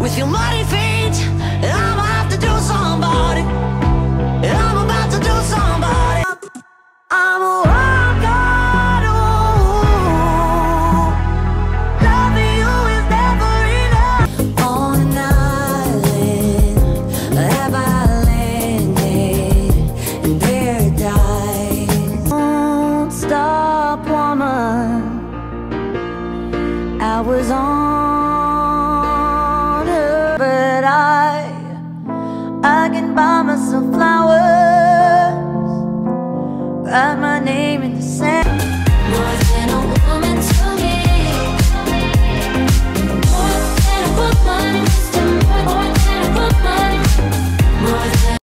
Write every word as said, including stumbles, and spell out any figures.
with your muddy feet. I'm about to do somebody. I'm about to do somebody. I'm a rocker, ooh. Loving you is never enough. On an island, have I landed in paradise? Don't stop, woman. I was on. I can buy myself flowers.